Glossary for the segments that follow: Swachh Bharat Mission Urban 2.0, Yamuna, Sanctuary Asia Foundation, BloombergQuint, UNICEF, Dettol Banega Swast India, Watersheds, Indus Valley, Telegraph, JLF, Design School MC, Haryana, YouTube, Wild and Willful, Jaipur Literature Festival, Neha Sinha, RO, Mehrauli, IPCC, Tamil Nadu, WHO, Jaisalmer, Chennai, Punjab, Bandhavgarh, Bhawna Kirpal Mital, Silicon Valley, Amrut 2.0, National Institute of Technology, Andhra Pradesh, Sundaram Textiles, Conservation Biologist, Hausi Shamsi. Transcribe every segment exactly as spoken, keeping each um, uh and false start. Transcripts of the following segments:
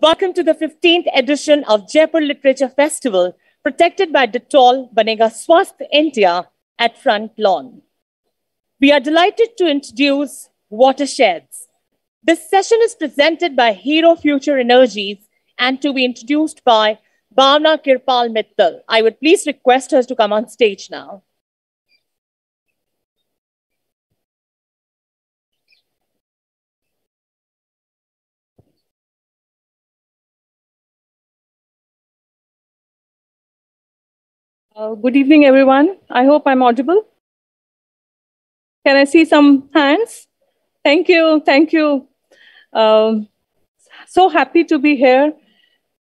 Welcome to the fifteenth edition of Jaipur Literature Festival, protected by Dettol Banega Swast India at Front Lawn. We are delighted to introduce Watersheds. This session is presented by Hero Future Energies and to be introduced by Bhawna Kirpal Mital. I would please request her to come on stage now. Uh, good evening, everyone. I hope I'm audible. Can I see some hands? Thank you. Thank you. Um, so happy to be here.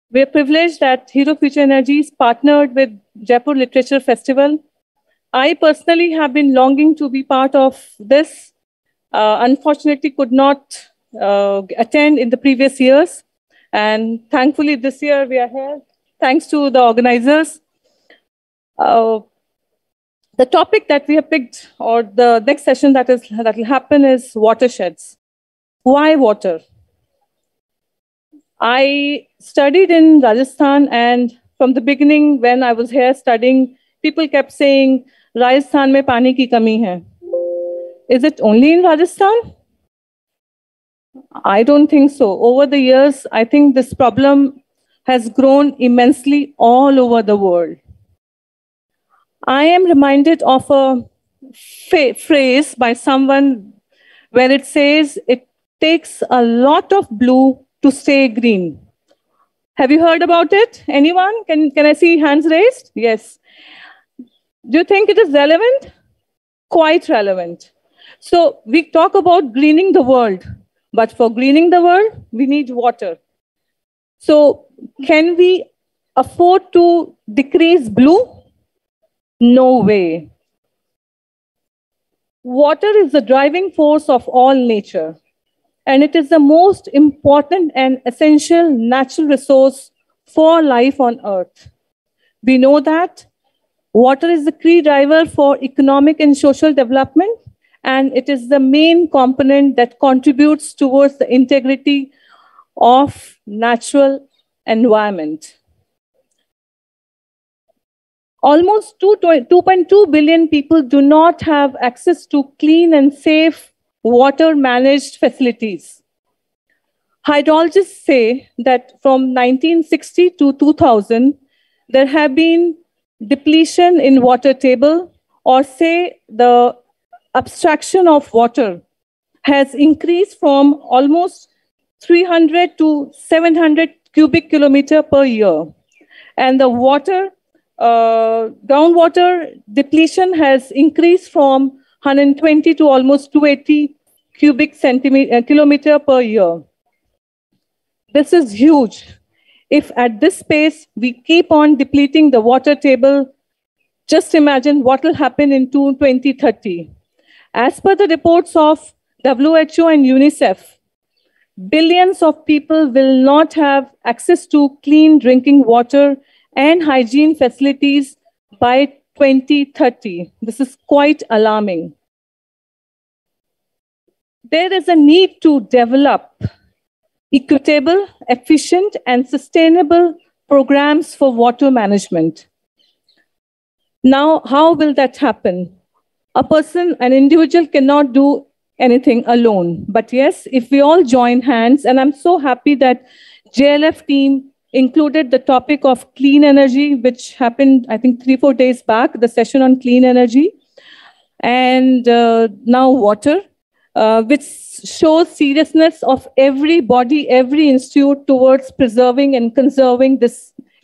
We're privileged that Hero Future Energies partnered with Jaipur Literature Festival. I personally have been longing to be part of this. Uh, unfortunately, could not uh, attend in the previous years. And thankfully, this year we are here. Thanks to the organizers. Uh, the topic that we have picked, or the next session that is that will happen, is watersheds. Why water? I studied in Rajasthan, and from the beginning, when I was here studying, people kept saying, "Rajasthan mein pani ki kami hai." Is it only in Rajasthan? I don't think so. Over the years, I think this problem has grown immensely all over the world. I am reminded of a phrase by someone where it says, it takes a lot of blue to stay green. Have you heard about it? Anyone? Can, can I see hands raised? Yes. Do you think it is relevant? Quite relevant. So we talk about greening the world, but for greening the world, we need water. So can we afford to decrease blue? No way. Water is the driving force of all nature, and it is the most important and essential natural resource for life on Earth. We know that water is the key driver for economic and social development, and it is the main component that contributes towards the integrity of natural environment. Almost two point two billion people do not have access to clean and safe water-managed facilities. Hydrologists say that from nineteen sixty to two thousand, there have been depletion in water table, or say the abstraction of water has increased from almost three hundred to seven hundred cubic kilometer per year. And the water Uh, groundwater depletion has increased from one hundred twenty to almost two hundred eighty cubic centimeter, kilometer per year. This is huge. If at this pace we keep on depleting the water table, just imagine what will happen in twenty thirty. As per the reports of W H O and UNICEF, billions of people will not have access to clean drinking water and hygiene facilities by twenty thirty. This is quite alarming. There is a need to develop equitable, efficient, and sustainable programs for water management. Now, how will that happen? A person, an individual cannot do anything alone. But yes, if we all join hands, and I'm so happy that J L F team included the topic of clean energy, which happened, I think, three, four days back, the session on clean energy, and uh, now water, uh, which shows seriousness of every body, every institute towards preserving and conserving this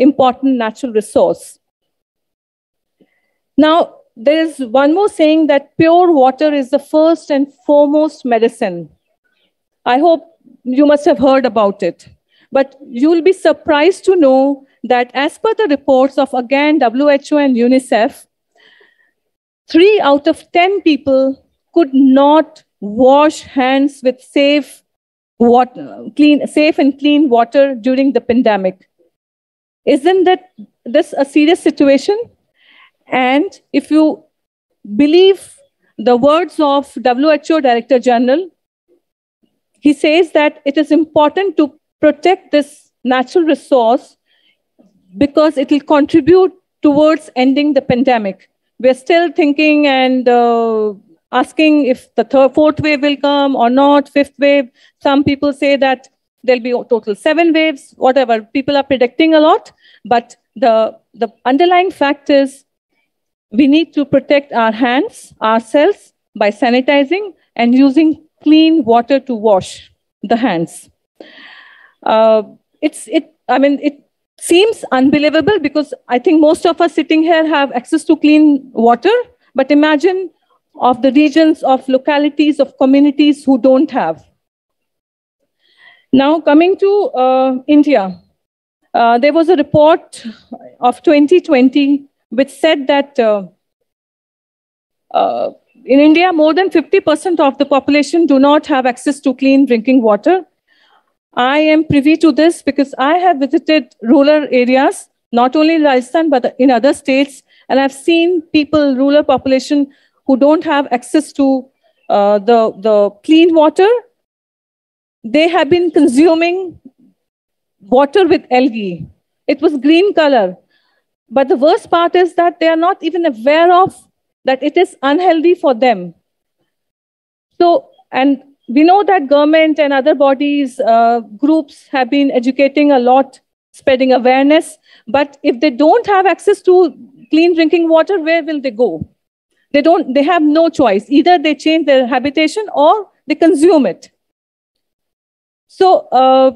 important natural resource. Now, there is one more saying that pure water is the first and foremost medicine. I hope you must have heard about it. But you'll be surprised to know that as per the reports of, again, W H O and UNICEF, three out of ten people could not wash hands with safe, water, clean, safe and clean water during the pandemic. Isn't that this a serious situation? And if you believe the words of W H O Director General, he says that it is important to protect this natural resource because it will contribute towards ending the pandemic. We're still thinking and uh, asking if the third, fourth wave will come or not, fifth wave. Some people say that there'll be a total seven waves, whatever. People are predicting a lot, but the, the underlying fact is we need to protect our hands, ourselves, by sanitizing and using clean water to wash the hands. Uh, it's, it, I mean, it seems unbelievable because I think most of us sitting here have access to clean water, but imagine of the regions, of localities, of communities who don't have. Now coming to uh, India, uh, there was a report of twenty twenty which said that uh, uh, in India, more than fifty percent of the population do not have access to clean drinking water. I am privy to this because I have visited rural areas, not only in Rajasthan, but in other states. And I've seen people, rural population, who don't have access to uh, the, the clean water. They have been consuming water with algae. It was green color. But the worst part is that they are not even aware of that it is unhealthy for them. So, and we know that government and other bodies, uh, groups have been educating a lot, spreading awareness. But if they don't have access to clean drinking water, where will they go? They don't, they have no choice. Either they change their habitation or they consume it. So uh,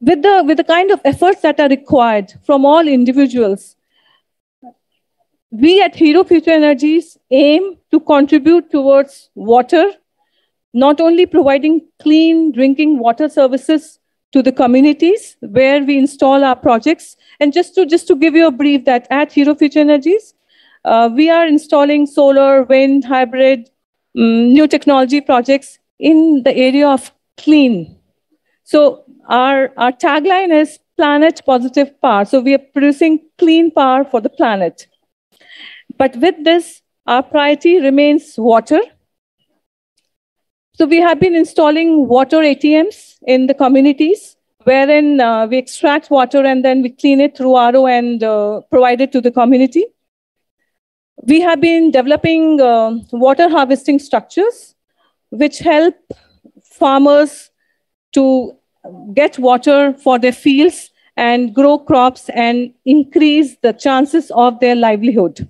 with, the, with the kind of efforts that are required from all individuals, we at Hero Future Energies aim to contribute towards water, not only providing clean drinking water services to the communities where we install our projects. And just to, just to give you a brief that at Hero Future Energies, Uh, we are installing solar, wind, hybrid, um, new technology projects in the area of clean. So our, our tagline is planet positive power. So we are producing clean power for the planet. But with this, our priority remains water. So we have been installing water A T Ms in the communities, wherein uh, we extract water and then we clean it through R O and uh, provide it to the community. We have been developing uh, water harvesting structures which help farmers to get water for their fields and grow crops and increase the chances of their livelihood.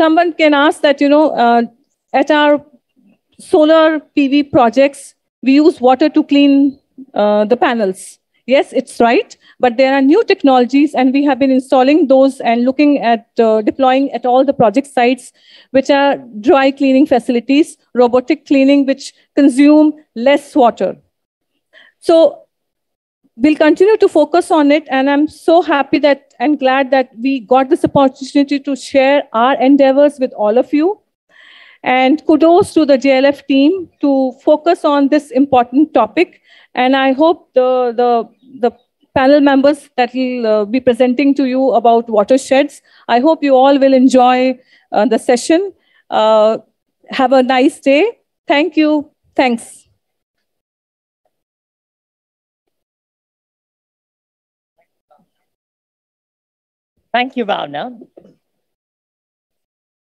Someone can ask that, you know, uh, at our solar P V projects, we use water to clean uh, the panels. Yes, it's right, but there are new technologies and we have been installing those and looking at uh, deploying at all the project sites, which are dry cleaning facilities, robotic cleaning, which consume less water. So we'll continue to focus on it. And I'm so happy that and glad that we got this opportunity to share our endeavors with all of you. And kudos to the J L F team to focus on this important topic. And I hope the, the, the panel members that will uh, be presenting to you about watersheds, I hope you all will enjoy uh, the session. Uh, have a nice day. Thank you. Thanks. Thank you, Bhawna.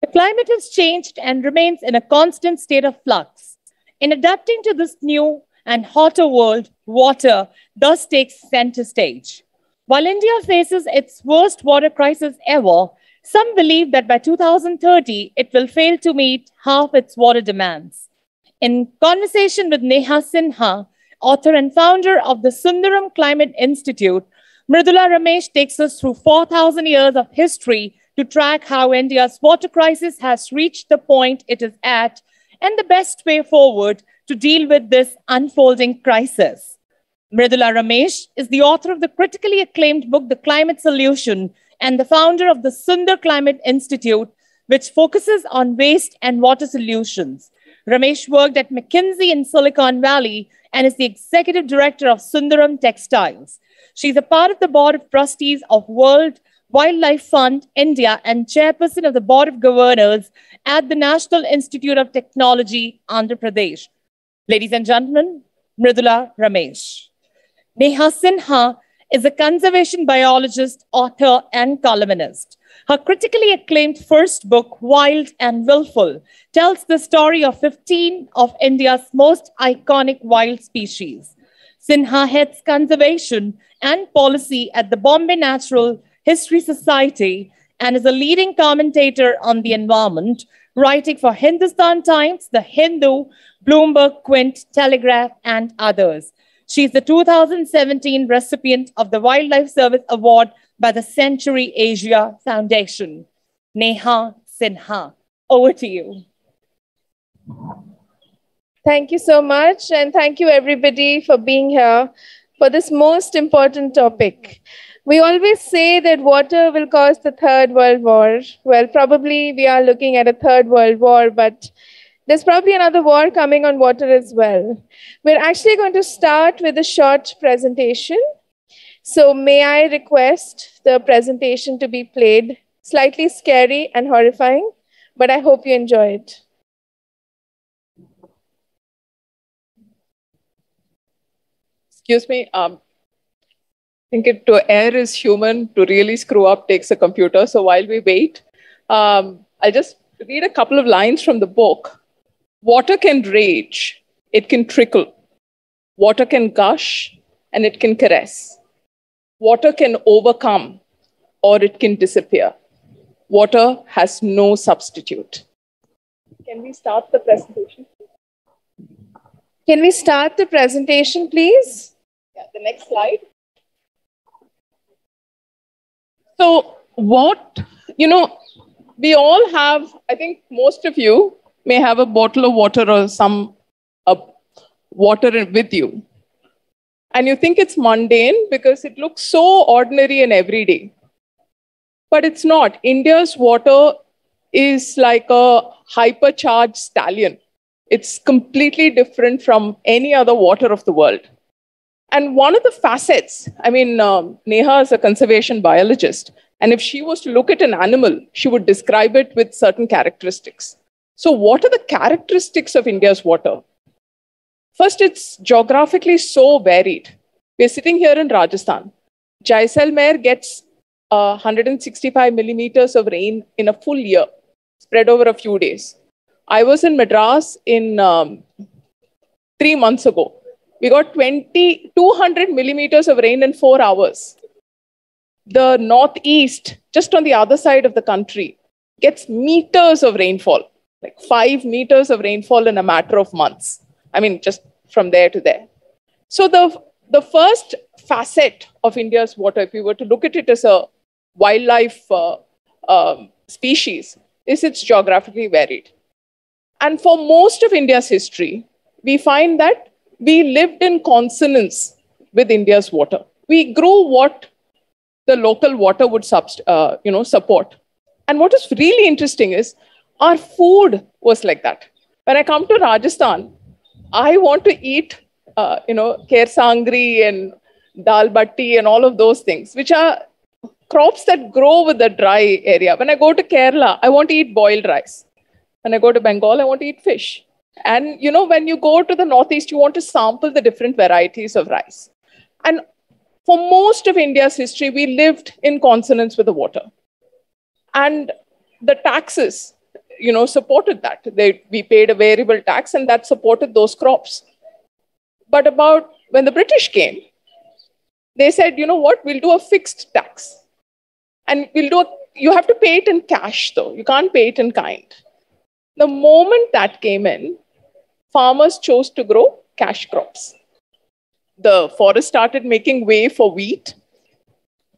The climate has changed and remains in a constant state of flux. In adapting to this new and hotter world, water thus takes center stage. While India faces its worst water crisis ever, some believe that by two thousand thirty, it will fail to meet half its water demands. In conversation with Neha Sinha, author and founder of the Sundaram Climate Institute, Mridula Ramesh takes us through four thousand years of history to track how India's water crisis has reached the point it is at and the best way forward to deal with this unfolding crisis. Mridula Ramesh is the author of the critically acclaimed book, The Climate Solution, and the founder of the Sundar Climate Institute, which focuses on waste and water solutions. Ramesh worked at McKinsey in Silicon Valley and is the executive director of Sundaram Textiles. She's a part of the board of trustees of World Wildlife Fund, India, and chairperson of the Board of Governors at the National Institute of Technology, Andhra Pradesh. Ladies and gentlemen, Mridula Ramesh. Neha Sinha is a conservation biologist, author, and columnist. Her critically acclaimed first book, Wild and Willful, tells the story of fifteen of India's most iconic wild species. Sinha heads conservation and policy at the Bombay Natural History Society and is a leading commentator on the environment, writing for Hindustan Times, The Hindu, BloombergQuint, Telegraph, and others. She is the two thousand seventeen recipient of the Wildlife Service Award by the Sanctuary Asia Foundation. Neha Sinha, over to you. Thank you so much, and thank you everybody for being here for this most important topic. We always say that water will cause the Third World War. Well, probably we are looking at a Third World War, but there's probably another war coming on water as well. We're actually going to start with a short presentation. So may I request the presentation to be played? Slightly scary and horrifying, but I hope you enjoy it. Excuse me. Um I think it, to err is human, to really screw up takes a computer. So while we wait, um, I'll just read a couple of lines from the book. Water can rage, it can trickle. Water can gush, and it can caress. Water can overcome, or it can disappear. Water has no substitute. Can we start the presentation? Can we start the presentation, please? Yeah, the next slide. So what, you know, we all have, I think most of you may have a bottle of water or some uh, water with you. And you think it's mundane because it looks so ordinary and everyday. But it's not. India's water is like a hypercharged stallion. It's completely different from any other water of the world. And one of the facets, I mean, um, Neha is a conservation biologist. And if she was to look at an animal, she would describe it with certain characteristics. So what are the characteristics of India's water? First, it's geographically so varied. We're sitting here in Rajasthan. Jaisalmer gets uh, one hundred sixty-five millimeters of rain in a full year, spread over a few days. I was in Madras in um, three months ago. We got two hundred millimeters of rain in four hours. The northeast, just on the other side of the country, gets meters of rainfall, like five meters of rainfall in a matter of months. I mean, just from there to there. So the, the first facet of India's water, if we were to look at it as a wildlife uh, um, species, is it's geographically varied. And for most of India's history, we find that we lived in consonance with India's water. We grew what the local water would uh, you know, support. And what is really interesting is our food was like that. When I come to Rajasthan, I want to eat uh, you know, kher sangri and dal batti and all of those things, which are crops that grow with the dry area. When I go to Kerala, I want to eat boiled rice. When I go to Bengal, I want to eat fish. And, you know, when you go to the northeast, you want to sample the different varieties of rice. And for most of India's history, we lived in consonance with the water. And the taxes, you know, supported that. They, we paid a variable tax and that supported those crops. But about when the British came, they said, you know what, we'll do a fixed tax. And we'll do a, you have to pay it in cash, though. You can't pay it in kind. The moment that came in, farmers chose to grow cash crops. The forest started making way for wheat,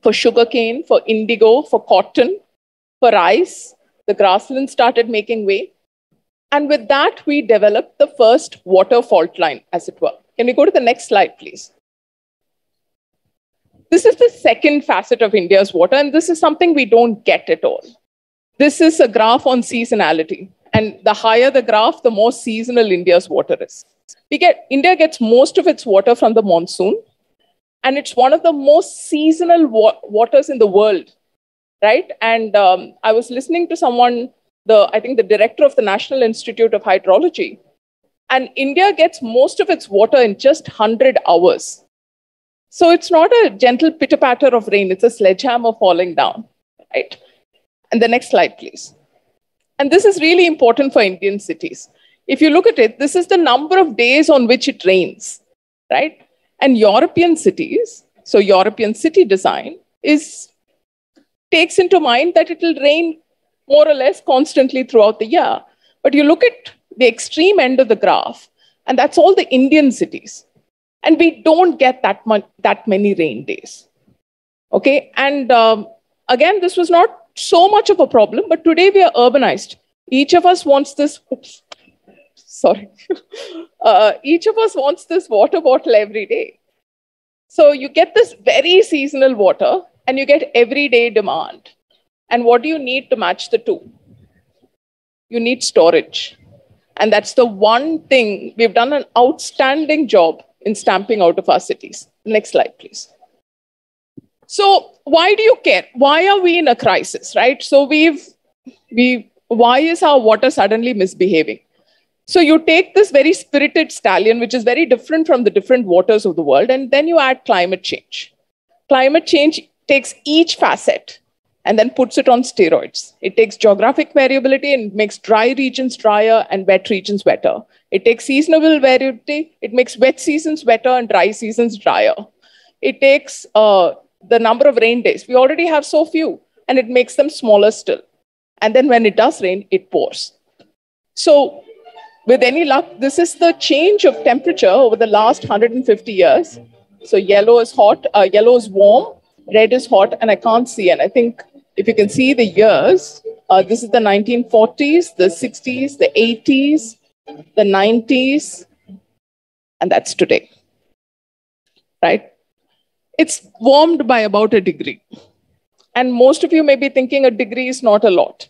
for sugarcane, for indigo, for cotton, for rice. The grasslands started making way. And with that, we developed the first water fault line, as it were. Can we go to the next slide, please? This is the second facet of India's water, and this is something we don't get at all. This is a graph on seasonality. And the higher the graph, the more seasonal India's water is. We get, India gets most of its water from the monsoon. And it's one of the most seasonal wa waters in the world, right? And um, I was listening to someone, the I think the director of the National Institute of Hydrology, And India gets most of its water in just one hundred hours. So it's not a gentle pitter-patter of rain. It's a sledgehammer falling down, right? And the next slide, please. And this is really important for Indian cities. If you look at it, this is the number of days on which it rains, right? And European cities, so European city design is takes into mind that it will rain more or less constantly throughout the year. But you look at the extreme end of the graph, and that's all the Indian cities. And we don't get that much, that many rain days. Okay, and um, again, this was not so much of a problem, but today we are urbanized. Each of us wants this, oops, sorry. uh, each of us wants this water bottle every day. So you get this very seasonal water and you get everyday demand. And what do you need to match the two? You need storage. And that's the one thing we've done an outstanding job in stamping out of our cities. Next slide, please. So why do you care? Why are we in a crisis, right? So we've, we, why is our water suddenly misbehaving? So you take this very spirited stallion, which is very different from the different waters of the world, and then you add climate change. Climate change takes each facet and then puts it on steroids. It takes geographic variability and makes dry regions drier and wet regions wetter. It takes seasonal variability. It makes wet seasons wetter and dry seasons drier. It takes uh, the number of rain days. We already have so few, and it makes them smaller still. And then when it does rain, it pours. So with any luck, this is the change of temperature over the last one hundred fifty years. So yellow is hot, uh, yellow is warm, red is hot, and I can't see. And I think if you can see the years, uh, this is the nineteen forties, the sixties, the eighties, the nineties, and that's today, right? It's warmed by about a degree. And most of you may be thinking a degree is not a lot.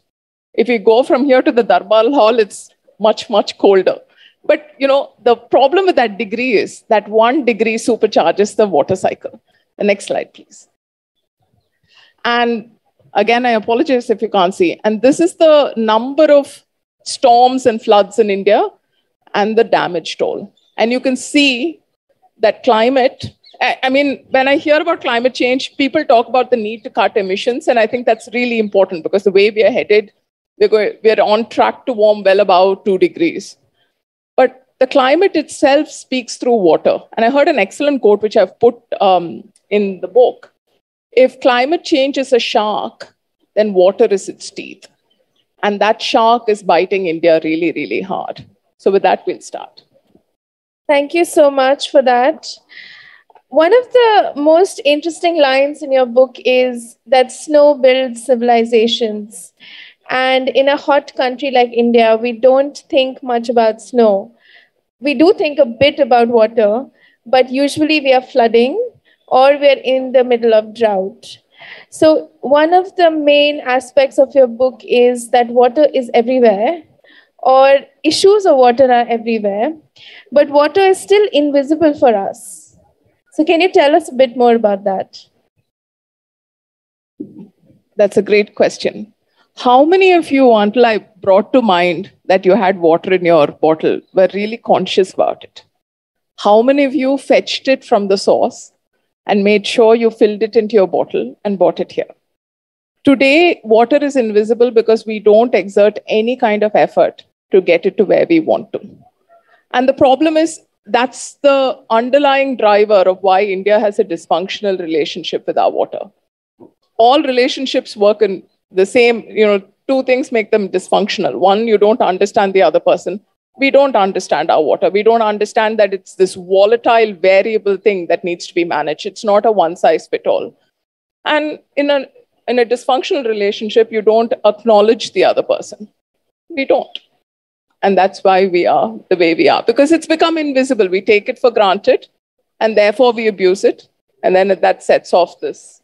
If you go from here to the Darbal Hall, it's much, much colder. But, you know, the problem with that degree is that one degree supercharges the water cycle. The next slide, please. And again, I apologize if you can't see. And this is the number of storms and floods in India and the damage toll. And you can see that climate, I mean, when I hear about climate change, people talk about the need to cut emissions. And I think that's really important because the way we are headed, we're going, we're on track to warm well above two degrees. But the climate itself speaks through water. And I heard an excellent quote, which I've put um, in the book. If climate change is a shark, then water is its teeth. And that shark is biting India really, really hard. So with that, we'll start. Thank you so much for that. One of the most interesting lines in your book is that snow builds civilizations. And in a hot country like India, we don't think much about snow. We do think a bit about water, but usually we are flooding or we're in the middle of drought. So one of the main aspects of your book is that water is everywhere, or issues of water are everywhere, but water is still invisible for us. So can you tell us a bit more about that? That's a great question. How many of you, until I brought to mind that you had water in your bottle, were really conscious about it? How many of you fetched it from the source and made sure you filled it into your bottle and brought it here? Today, water is invisible because we don't exert any kind of effort to get it to where we want to. And the problem is, that's the underlying driver of why India has a dysfunctional relationship with our water. All relationships work in the same, you know, two things make them dysfunctional. One, you don't understand the other person. We don't understand our water. We don't understand that it's this volatile, variable thing that needs to be managed. It's not a one-size-fits-all. And in a, in a dysfunctional relationship, you don't acknowledge the other person. We don't. And that's why we are the way we are, because it's become invisible. We take it for granted, and therefore we abuse it. And then that sets off this.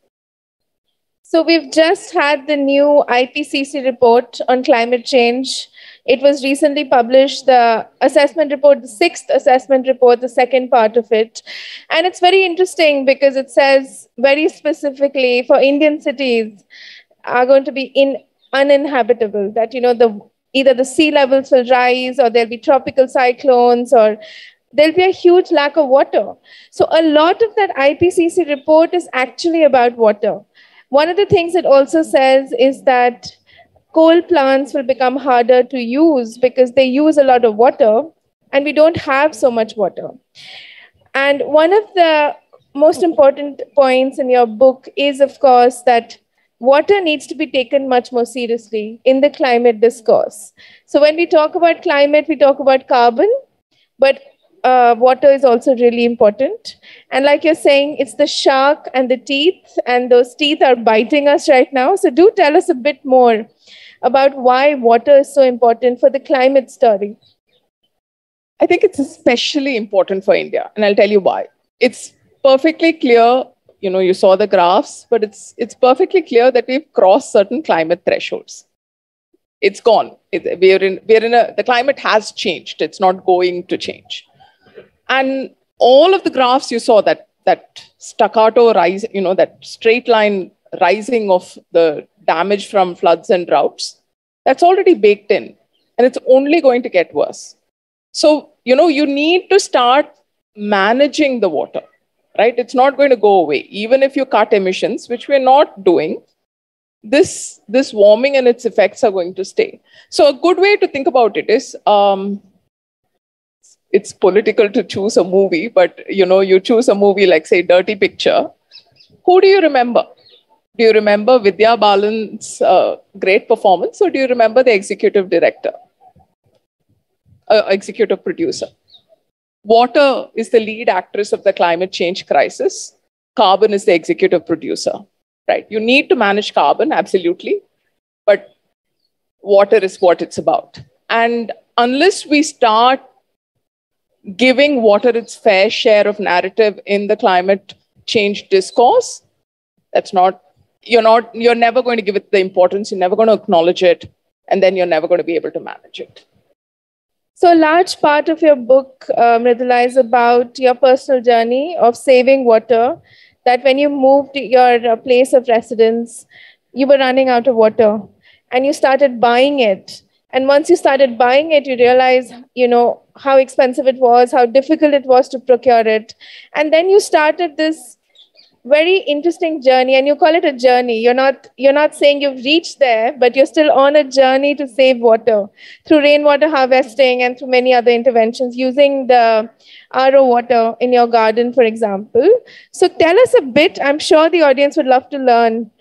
So we've just had the new I P C C report on climate change. It was recently published, the assessment report, the sixth assessment report, the second part of it. And it's very interesting because it says very specifically for Indian cities are going to be in uninhabitable, that, you know, the either the sea levels will rise or there'll be tropical cyclones or there'll be a huge lack of water. So a lot of that I P C C report is actually about water. One of the things it also says is that coal plants will become harder to use because they use a lot of water and we don't have so much water. And one of the most important points in your book is, of course, that water needs to be taken much more seriously in the climate discourse. So when we talk about climate, we talk about carbon, but uh, water is also really important. And like you're saying, it's the shark and the teeth, and those teeth are biting us right now. So do tell us a bit more about why water is so important for the climate story. I think it's especially important for India, and I'll tell you why. It's perfectly clear, you know, you saw the graphs, but it's it's perfectly clear that we've crossed certain climate thresholds. It's gone. It, we're in we're in a the climate has changed. It's not going to change. And all of the graphs you saw, that that staccato rise, you know, that straight line rising of the damage from floods and droughts, that's already baked in, and it's only going to get worse. So, you know, you need to start managing the water, right? It's not going to go away. Even if you cut emissions, which we're not doing, this, this warming and its effects are going to stay. So a good way to think about it is, um, it's political to choose a movie, but, you know, you choose a movie like, say, Dirty Picture. Who do you remember? Do you remember Vidya Balan's uh, great performance, or do you remember the executive director? Uh, executive producer. Water is the lead actress of the climate change crisis. Carbon is the executive producer, right? You need to manage carbon, absolutely. But water is what it's about. And unless we start giving water its fair share of narrative in the climate change discourse, that's not, you're not, you're never going to give it the importance. You're never going to acknowledge it. And then you're never going to be able to manage it. So a large part of your book, uh, Mridula, is about your personal journey of saving water, that when you moved to your place of residence, you were running out of water and you started buying it. And once you started buying it, you realized, you know, how expensive it was, how difficult it was to procure it. And then you started this very interesting journey, and you call it a journey. You're not, you're not saying you've reached there, but you're still on a journey to save water through rainwater harvesting and through many other interventions, using the R O water in your garden, for example. So tell us a bit, I'm sure the audience would love to learn,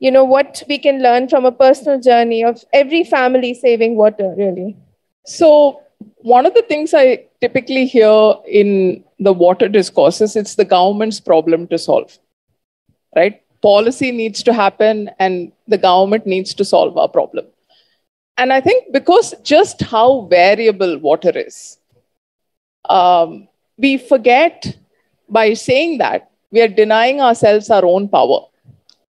you know, what we can learn from a personal journey of every family saving water, really. So one of the things I typically hear in the water discourses, it's the government's problem to solve. Right? Policy needs to happen and the government needs to solve our problem. And I think because just how variable water is, um, we forget, by saying that, we are denying ourselves our own power,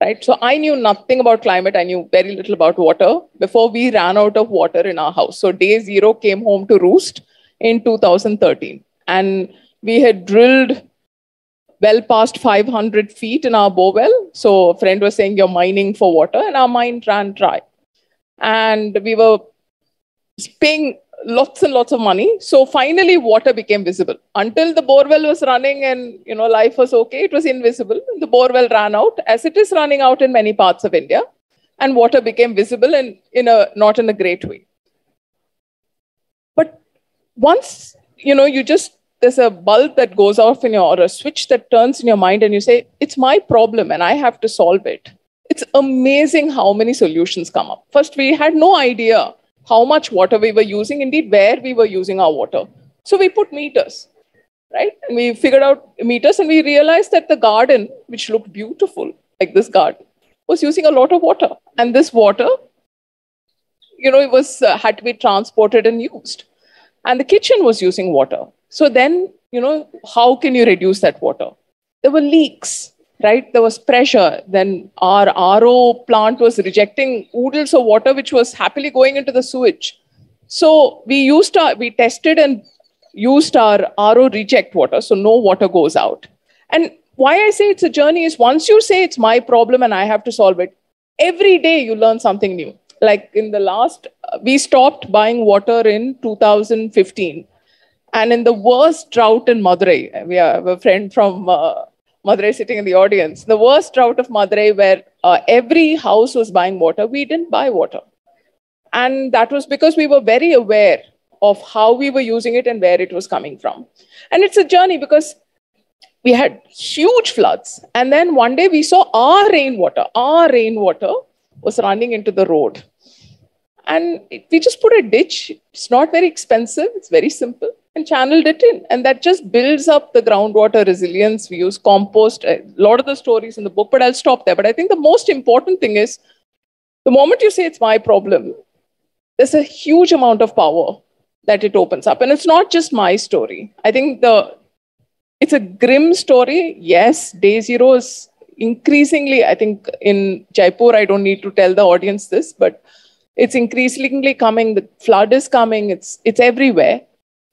right? So I knew nothing about climate. I knew very little about water before we ran out of water in our house. So day zero came home to roost in two thousand thirteen. And we had drilled well past five hundred feet in our bore well. So a friend was saying, you're mining for water, and our mine ran dry. And we were paying lots and lots of money. So finally water became visible. Until the bore well was running and, you know, life was okay, it was invisible. The bore well ran out, as it is running out in many parts of India, and water became visible, and in a, not in a great way. But once, you know, you just, there's a bulb that goes off in your, or a switch that turns in your mind, and you say, it's my problem and I have to solve it. It's amazing how many solutions come up. First, we had no idea how much water we were using, indeed where we were using our water. So we put meters, right? And we figured out meters, and we realized that the garden, which looked beautiful, like this garden, was using a lot of water. And this water, you know, it was, uh, had to be transported and used. And the kitchen was using water. So then, you know, how can you reduce that water? There were leaks, right? There was pressure. Then our R O plant was rejecting oodles of water, which was happily going into the sewage. So we used our, we tested and used our R O reject water. So no water goes out. And why I say it's a journey is, once you say it's my problem and I have to solve it, every day you learn something new. Like in the last we stopped buying water in two thousand fifteen. And in the worst drought in Madurai, we have a friend from uh, Madurai sitting in the audience, the worst drought of Madurai where uh, every house was buying water, we didn't buy water. And that was because we were very aware of how we were using it and where it was coming from. And it's a journey because we had huge floods. And then one day we saw our rainwater, our rainwater was running into the road. And we just put a ditch. It's not very expensive. It's very simple. And channeled it in. And that just builds up the groundwater resilience. We use compost. A lot of the stories in the book, but I'll stop there. But I think the most important thing is, the moment you say it's my problem, there's a huge amount of power that it opens up. And it's not just my story. I think the it's a grim story. Yes, day zero is increasingly, I think in Jaipur, I don't need to tell the audience this, but it's increasingly coming. The flood is coming. It's, it's everywhere.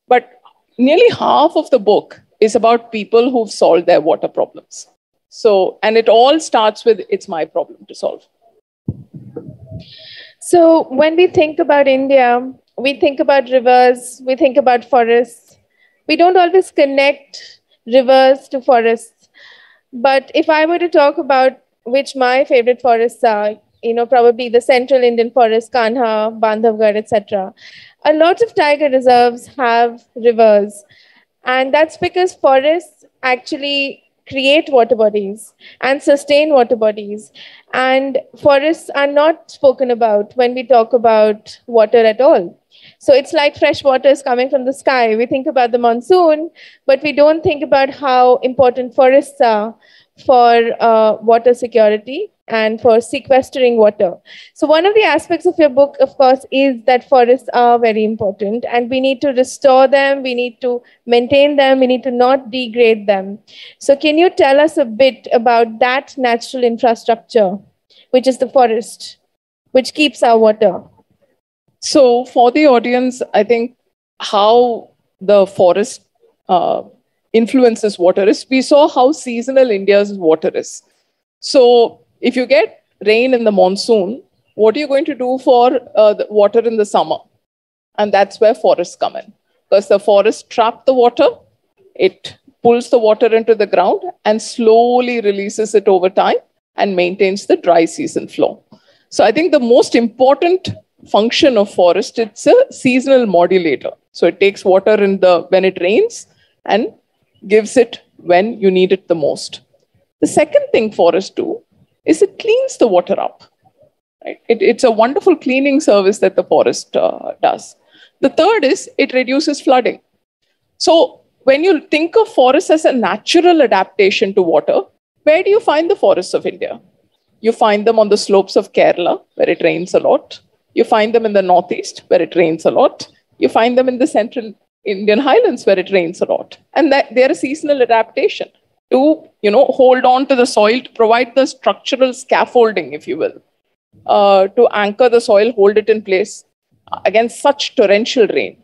But nearly half of the book is about people who've solved their water problems. So, and it all starts with, it's my problem to solve. So when we think about India, we think about rivers, we think about forests. We don't always connect rivers to forests. But if I were to talk about which my favorite forests are, you know, probably the central Indian forest, Kanha, Bandhavgarh, et cetera. A lot of tiger reserves have rivers. And that's because forests actually create water bodies and sustain water bodies. And forests are not spoken about when we talk about water at all. So it's like fresh water is coming from the sky. We think about the monsoon, but we don't think about how important forests are for uh, water security and for sequestering water. So one of the aspects of your book, of course, is that forests are very important and we need to restore them, we need to maintain them, we need to not degrade them. So can you tell us a bit about that natural infrastructure, which is the forest, which keeps our water? So for the audience, I think how the forest uh, influences water is, we saw how seasonal India's water is. So if you get rain in the monsoon, what are you going to do for uh, the water in the summer? And that's where forests come in. Because the forest traps the water, it pulls the water into the ground and slowly releases it over time and maintains the dry season flow. So I think the most important function of forest, it's a seasonal modulator. So it takes water in the when it rains and gives it when you need it the most. The second thing forests do is it cleans the water up. Right? It, it's a wonderful cleaning service that the forest uh, does. The third is it reduces flooding. So when you think of forests as a natural adaptation to water, where do you find the forests of India? You find them on the slopes of Kerala, where it rains a lot. You find them in the northeast, where it rains a lot. You find them in the central Indian highlands, where it rains a lot. And that they're a seasonal adaptation to, you know, hold on to the soil, to provide the structural scaffolding, if you will, uh, to anchor the soil, hold it in place against such torrential rain.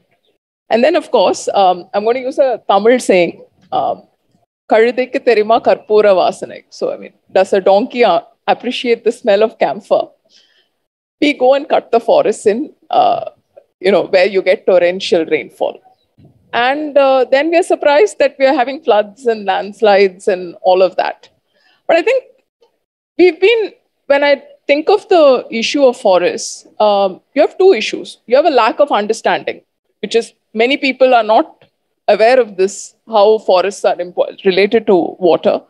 And then, of course, um, I'm going to use a Tamil saying, "Karudikku therima karpura vasanai." So, I mean, does a donkey appreciate the smell of camphor? We go and cut the forests in, uh, you know, where you get torrential rainfall. And uh, then we are surprised that we are having floods and landslides and all of that. But I think we've been, when I think of the issue of forests, um, you have two issues. You have a lack of understanding, which is many people are not aware of this, how forests are related to water.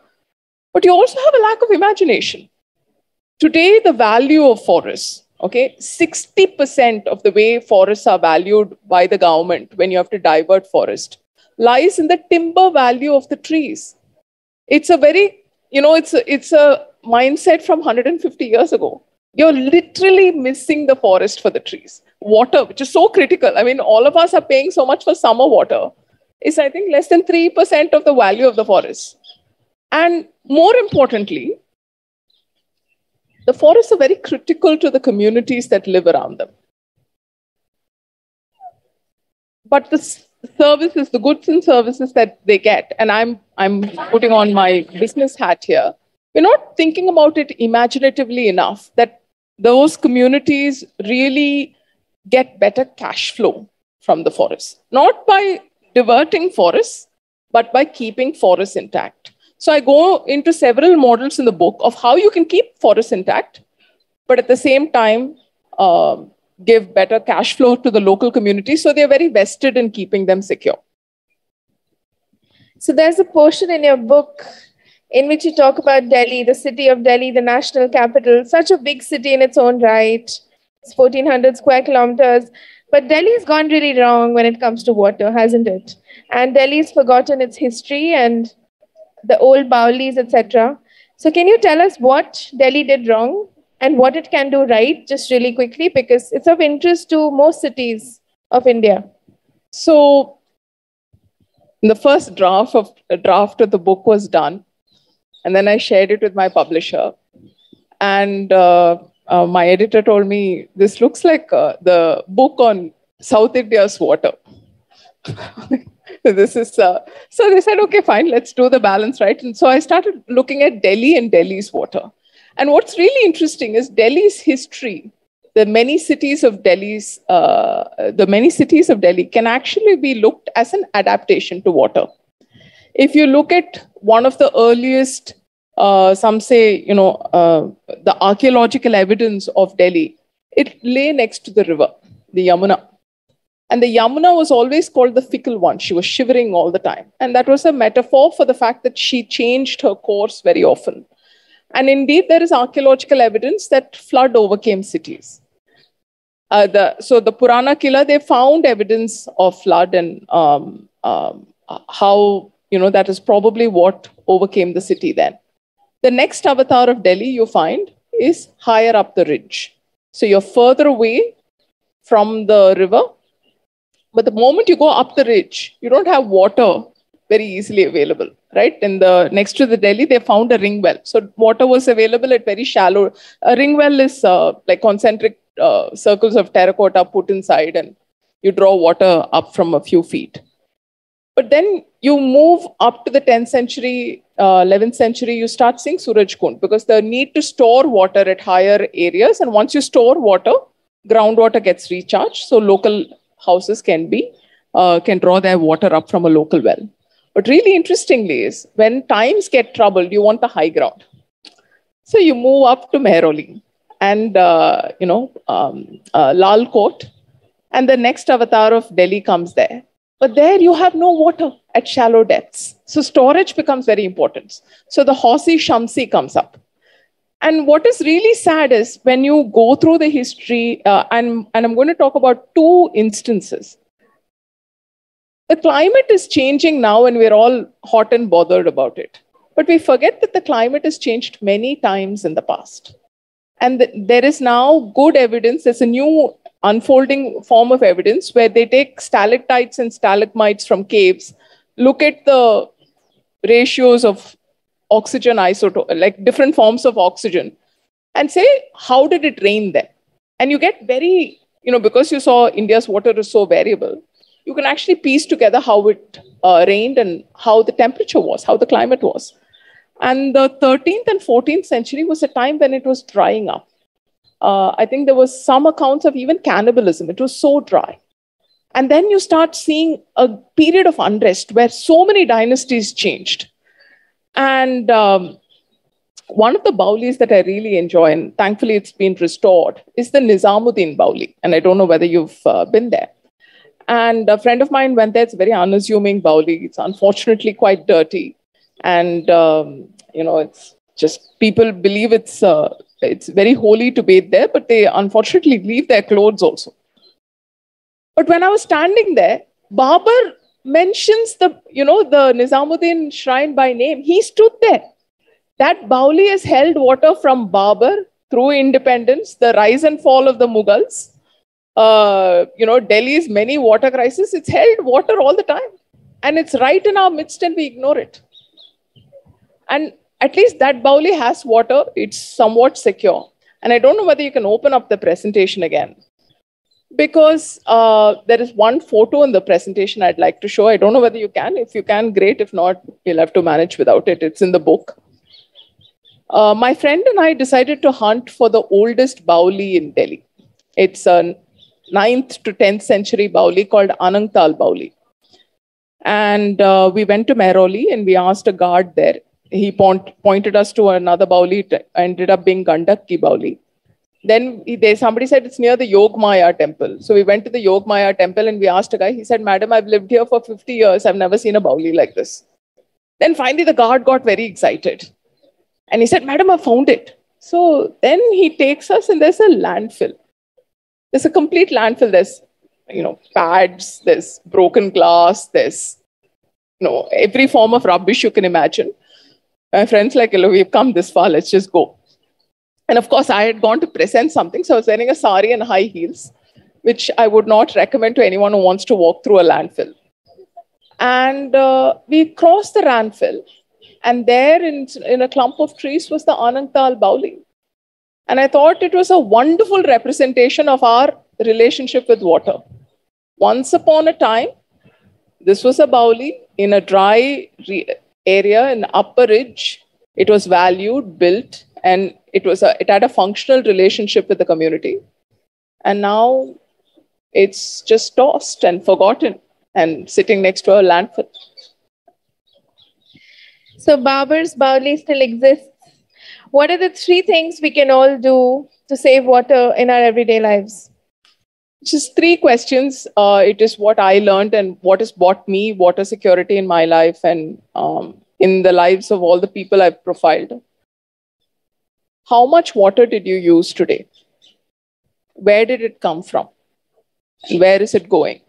But you also have a lack of imagination. Today, the value of forests, okay, sixty percent of the way forests are valued by the government when you have to divert forest lies in the timber value of the trees. It's a very, you know, it's a, it's a mindset from one hundred fifty years ago. You're literally missing the forest for the trees. Water, which is so critical. I mean, all of us are paying so much for summer water. It's, I think, less than three percent of the value of the forest. And more importantly, the forests are very critical to the communities that live around them. But the services, the goods and services that they get, and I'm, I'm putting on my business hat here, we're not thinking about it imaginatively enough that those communities really get better cash flow from the forest, not by diverting forests, but by keeping forests intact. So I go into several models in the book of how you can keep forests intact, but at the same time, um, give better cash flow to the local community. So they're very vested in keeping them secure. So there's a portion in your book in which you talk about Delhi, the city of Delhi, the national capital, such a big city in its own right. It's fourteen hundred square kilometers. But Delhi's gone really wrong when it comes to water, hasn't it? And Delhi's forgotten its history and the old Baolis, et cetera. So can you tell us what Delhi did wrong and what it can do right, just really quickly, because it's of interest to most cities of India? So the first draft of, a draft of the book was done. And then I shared it with my publisher. And uh, uh, my editor told me, this looks like uh, the book on South India's water. This is uh, so they said, okay, fine, let's do the balance, right? And so I started looking at Delhi and Delhi's water. And what's really interesting is Delhi's history, the many cities of Delhi's, uh, the many cities of Delhi can actually be looked as an adaptation to water. If you look at one of the earliest, uh, some say, you know, uh, the archaeological evidence of Delhi, it lay next to the river, the Yamuna. And the Yamuna was always called the fickle one. She was shivering all the time. And that was a metaphor for the fact that she changed her course very often. And indeed, there is archaeological evidence that flood overcame cities. Uh, the, so the Purana Killa, they found evidence of flood and um, um, how, you know, that is probably what overcame the city then. The next avatar of Delhi you find is higher up the ridge. So you're further away from the river. But the moment you go up the ridge, you don't have water very easily available, right? In the next to the Delhi, they found a ring well. So water was available at very shallow. A ring well is uh, like concentric uh, circles of terracotta put inside and you draw water up from a few feet. But then you move up to the tenth century, uh, eleventh century, you start seeing Suraj Kund because the need to store water at higher areas. And once you store water, groundwater gets recharged. So local houses can be, uh, can draw their water up from a local well. But really interestingly is when times get troubled, you want the high ground. So you move up to Mehroli and, uh, you know, um, uh, Lal Kot, and the next avatar of Delhi comes there. But there you have no water at shallow depths. So storage becomes very important. So the Hausi Shamsi comes up. And what is really sad is when you go through the history, uh, and, and I'm going to talk about two instances. The climate is changing now and we're all hot and bothered about it. But we forget that the climate has changed many times in the past. And th- there is now good evidence, there's a new unfolding form of evidence where they take stalactites and stalagmites from caves, look at the ratios of oxygen isotope, like different forms of oxygen, and say, how did it rain then? And you get very, you know, because you saw India's water is so variable, you can actually piece together how it uh, rained and how the temperature was, how the climate was. And the thirteenth and fourteenth century was a time when it was drying up. Uh, I think there was some accounts of even cannibalism. It was so dry. And then you start seeing a period of unrest where so many dynasties changed. And um, one of the Baulis that I really enjoy, and thankfully it's been restored, is the Nizamuddin Bauli. And I don't know whether you've uh, been there. And a friend of mine went there. It's a very unassuming Bauli. It's unfortunately quite dirty. And, um, you know, it's just people believe it's, uh, it's very holy to bathe there, but they unfortunately leave their clothes also. But when I was standing there, Babur mentions the, you know, the Nizamuddin shrine by name. He stood there. That Bauli has held water from Babur through independence, the rise and fall of the Mughals, uh, you know, Delhi's many water crises. It's held water all the time. And it's right in our midst and we ignore it. And at least that Bauli has water. It's somewhat secure. And I don't know whether you can open up the presentation again, because uh, there is one photo in the presentation I'd like to show. I don't know whether you can. If you can, great. If not, you'll have to manage without it. It's in the book. Uh, my friend and I decided to hunt for the oldest Bauli in Delhi. It's an ninth to tenth century Bauli called Anangtal Bauli. And uh, we went to Mehrauli and we asked a guard there. He point, pointed us to another Bauli. It ended up being Gandakki Bauli. Then they, somebody said it's near the Yogmaya temple. So we went to the Yogmaya temple and we asked a guy. He said, "Madam, I've lived here for fifty years. I've never seen a Bauli like this." Then finally the guard got very excited. And he said, "Madam, I found it." So then he takes us and there's a landfill. There's a complete landfill. There's, you know, pads, there's broken glass, there's, you know, every form of rubbish you can imagine. My friend's like, "Hello, we've come this far, let's just go." And of course, I had gone to present something. So I was wearing a sari and high heels, which I would not recommend to anyone who wants to walk through a landfill. And uh, we crossed the landfill. And there in, in a clump of trees was the Anangtal Bauli. And I thought it was a wonderful representation of our relationship with water. Once upon a time, this was a Bauli in a dry area in Upper Ridge. It was valued, built, and it was a, it had a functional relationship with the community. And now it's just tossed and forgotten and sitting next to a landfill. So Babur's Bauli still exists. What are the three things we can all do to save water in our everyday lives? Just three questions. Uh, it is what I learned and what has brought me water security in my life and um, in the lives of all the people I've profiled. How much water did you use today? Where did it come from? Where is it going?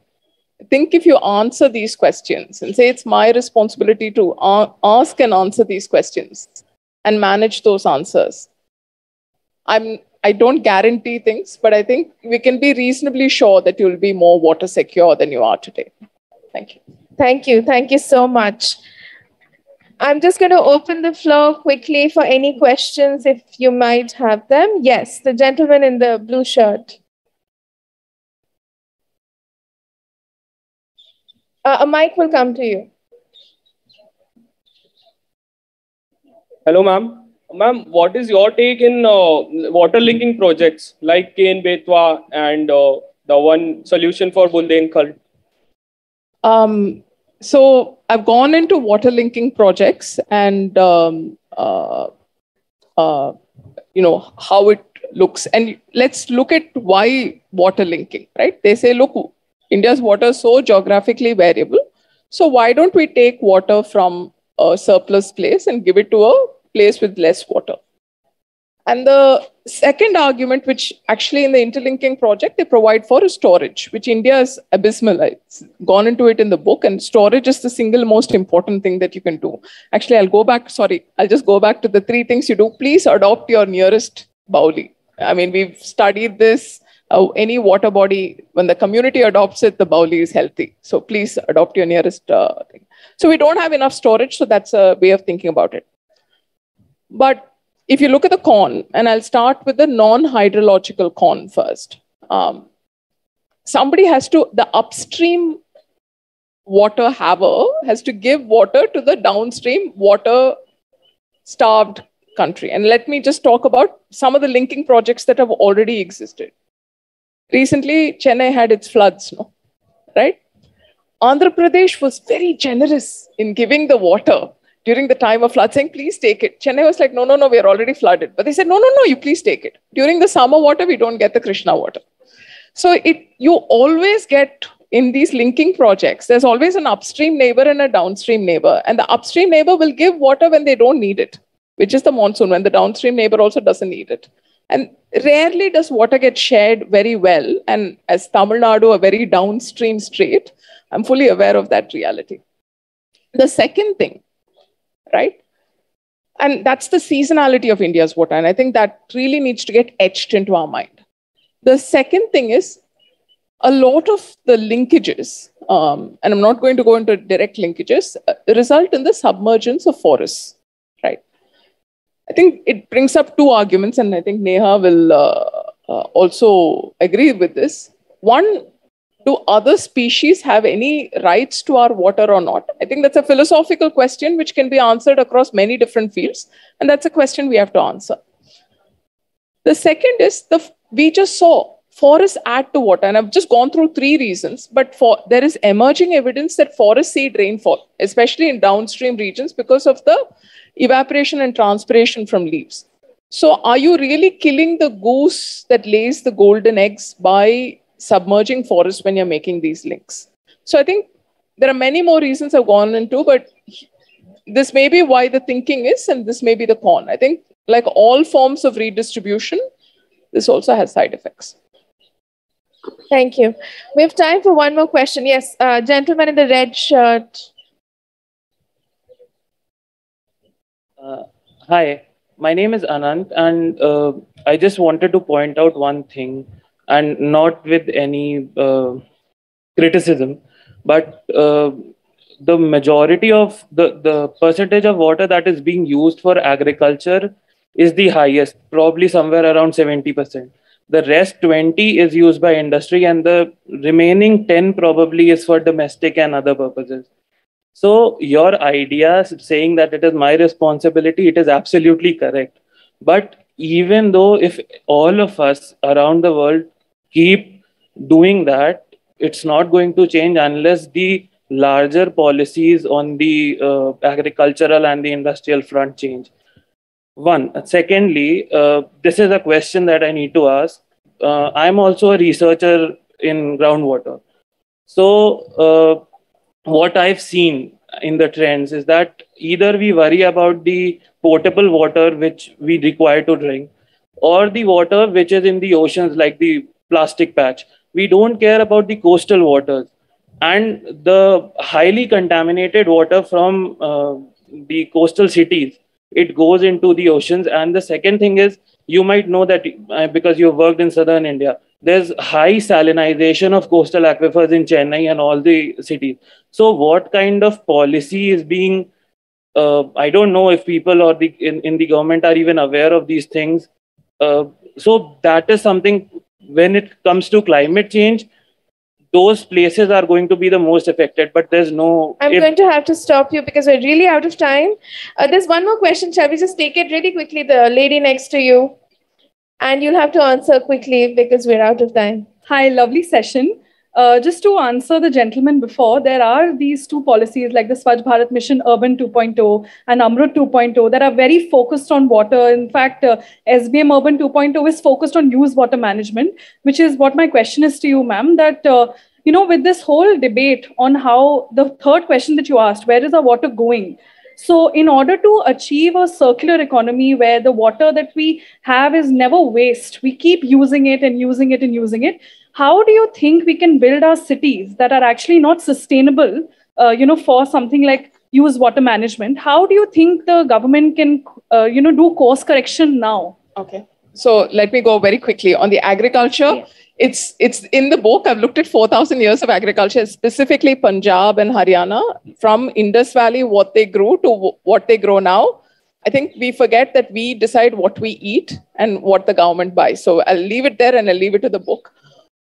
I think if you answer these questions and say it's my responsibility to ask and answer these questions and manage those answers. I'm, I don't guarantee things, but I think we can be reasonably sure that you'll be more water secure than you are today. Thank you. Thank you. Thank you so much. I'm just going to open the floor quickly for any questions if you might have them. Yes, the gentleman in the blue shirt. Uh, a mic will come to you. Hello, ma'am. Ma'am, what is your take in uh, water linking projects like Ken-Betwa and uh, the one solution for Bundelkhand? Um, so I've gone into water linking projects and, um, uh, uh, you know, how it looks. And let's look at why water linking, right? They say, look, India's water is so geographically variable. So why don't we take water from a surplus place and give it to a place with less water? And the second argument, which actually in the interlinking project, they provide for is storage, which India is abysmal. It's gone into it in the book, and storage is the single most important thing that you can do. Actually, I'll go back, sorry, I'll just go back to the three things you do. Please adopt your nearest Bauli. I mean, we've studied this. Uh, any water body, when the community adopts it, the Bauli is healthy. So please adopt your nearest uh, thing. So we don't have enough storage. So that's a way of thinking about it. But if you look at the con, and I'll start with the non-hydrological con first. Um, somebody has to, the upstream water haver has to give water to the downstream water-starved country. And let me just talk about some of the linking projects that have already existed. Recently, Chennai had its floods, no? Right? Andhra Pradesh was very generous in giving the water during the time of floods, saying, please take it. Chennai was like, no, no, no, we're already flooded. But they said, no, no, no, you please take it. During the summer water, we don't get the Krishna water. So it, you always get, in these linking projects, there's always an upstream neighbor and a downstream neighbor. And the upstream neighbor will give water when they don't need it, which is the monsoon, when the downstream neighbor also doesn't need it. And rarely does water get shared very well. And as Tamil Nadu, a very downstream state, I'm fully aware of that reality. The second thing, right? And that's the seasonality of India's water. And I think that really needs to get etched into our mind. The second thing is a lot of the linkages, um, and I'm not going to go into direct linkages, uh, result in the submergence of forests, right? I think it brings up two arguments, and I think Neha will uh, uh, also agree with this. One, do other species have any rights to our water or not? I think that's a philosophical question which can be answered across many different fields, and that's a question we have to answer. The second is, the we just saw Forests add to water, and I've just gone through three reasons, but for, there is emerging evidence that forests aid rainfall, especially in downstream regions because of the evaporation and transpiration from leaves. So are you really killing the goose that lays the golden eggs by submerging forests when you're making these links? So I think there are many more reasons I've gone into, but this may be why the thinking is, and this may be the con. I think like all forms of redistribution, this also has side effects. Thank you. We have time for one more question. Yes, uh, gentleman in the red shirt. Uh, hi, my name is Anant, and uh, I just wanted to point out one thing, and not with any uh, criticism, but uh, the majority of the, the percentage of water that is being used for agriculture is the highest, probably somewhere around seventy percent. The rest twenty is used by industry, and the remaining ten probably is for domestic and other purposes. So your idea saying that it is my responsibility, it is absolutely correct. But even though if all of us around the world keep doing that, it's not going to change unless the larger policies on the uh, agricultural and the industrial front change. One. Secondly, uh, this is a question that I need to ask. Uh, I'm also a researcher in groundwater. So uh, what I've seen in the trends is that either we worry about the potable water which we require to drink, or the water which is in the oceans like the plastic patch. We don't care about the coastal waters and the highly contaminated water from uh, the coastal cities. It goes into the oceans. And the second thing is, you might know that uh, because you've worked in southern India, there's high salinization of coastal aquifers in Chennai and all the cities. So what kind of policy is being, uh, I don't know if people or the in, in the government are even aware of these things. Uh, so that is something, when it comes to climate change, those places are going to be the most affected, but there's no... I'm going to have to stop you because we're really out of time. Uh, there's one more question. Shall we just take it really quickly? The lady next to you. And you'll have to answer quickly because we're out of time. Hi, lovely session. Uh, just to answer the gentleman before, there are these two policies like the Swachh Bharat Mission Urban two point oh and Amrut two point oh that are very focused on water. In fact, uh, S B M Urban two point oh is focused on used water management, which is what my question is to you, ma'am, that, uh, you know, with this whole debate on how the third question that you asked, where is our water going? So in order to achieve a circular economy where the water that we have is never waste, we keep using it and using it and using it. How do you think we can build our cities that are actually not sustainable, uh, you know, for something like use water management? How do you think the government can, uh, you know, do course correction now? Okay. So let me go very quickly on the agriculture. Yes. It's, it's in the book. I've looked at four thousand years of agriculture, specifically Punjab and Haryana, from Indus Valley, what they grew to what they grow now. I think we forget that we decide what we eat and what the government buys. So I'll leave it there and I'll leave it to the book.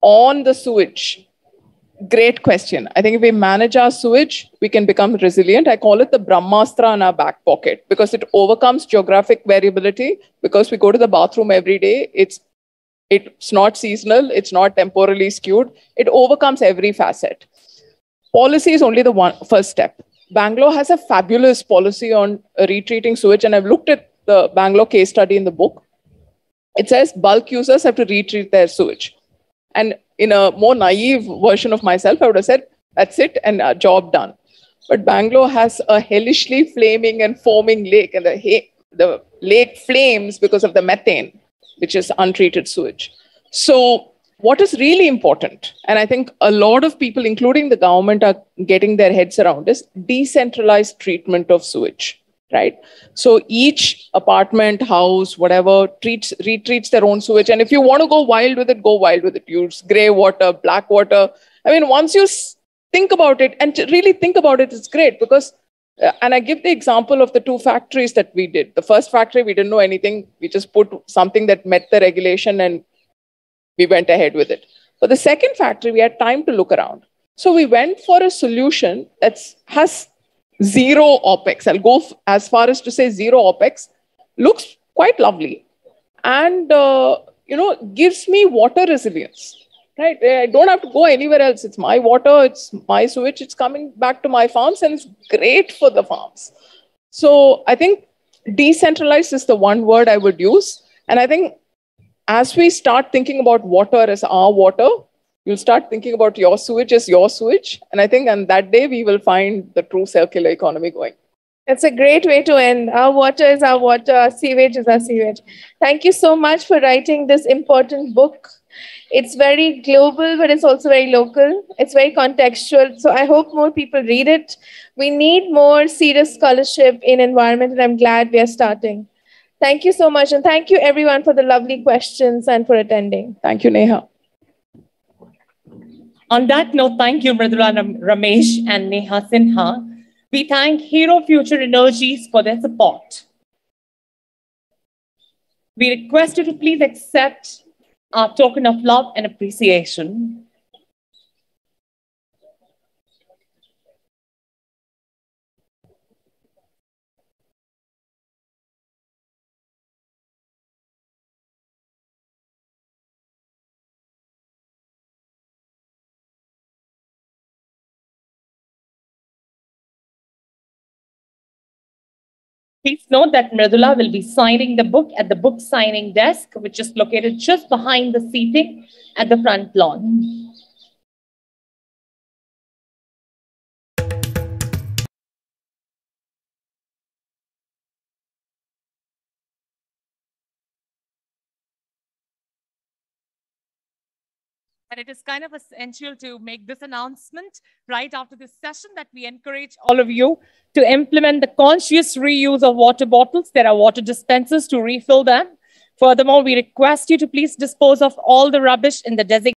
On the sewage, great question. I think if we manage our sewage, we can become resilient. I call it the Brahmastra in our back pocket because it overcomes geographic variability, because we go to the bathroom every day. It's, it's not seasonal. It's not temporally skewed. It overcomes every facet. Policy is only the one, first step. Bangalore has a fabulous policy on retreating sewage. And I've looked at the Bangalore case study in the book. It says bulk users have to retreat their sewage. And in a more naive version of myself, I would have said, that's it and our job done. But Bangalore has a hellishly flaming and foaming lake, and the, the lake flames because of the methane, which is untreated sewage. So what is really important, and I think a lot of people, including the government, are getting their heads around, is decentralized treatment of sewage, right? So each apartment, house, whatever, treats, retreats their own sewage. And if you want to go wild with it, go wild with it. Use grey water, black water. I mean, once you think about it and really think about it, it's great because, uh, and I give the example of the two factories that we did. The first factory, we didn't know anything. We just put something that met the regulation and we went ahead with it. For the second factory, we had time to look around. So we went for a solution that has zero OPEX. I'll go as far as to say zero OPEX. Looks quite lovely. And, uh, you know, gives me water resilience, right? I don't have to go anywhere else. It's my water, it's my sewage, it's coming back to my farms, and it's great for the farms. So I think decentralized is the one word I would use. And I think as we start thinking about water as our water, you'll start thinking about your sewage as your sewage. And I think on that day, we will find the true circular economy going. That's a great way to end. Our water is our water, our sewage is our sewage. Thank you so much for writing this important book. It's very global, but it's also very local. It's very contextual. So I hope more people read it. We need more serious scholarship in environment, and I'm glad we are starting. Thank you so much. And thank you everyone for the lovely questions and for attending. Thank you, Neha. On that note, thank you, Mridula Ram Ramesh and Neha Sinha. We thank Hero Future Energies for their support. We request you to please accept our token of love and appreciation. Please note that Mridula will be signing the book at the book signing desk, which is located just behind the seating at the front lawn. And it is kind of essential to make this announcement right after this session that we encourage all of you to implement the conscious reuse of water bottles. There are water dispensers to refill them. Furthermore, we request you to please dispose of all the rubbish in the designated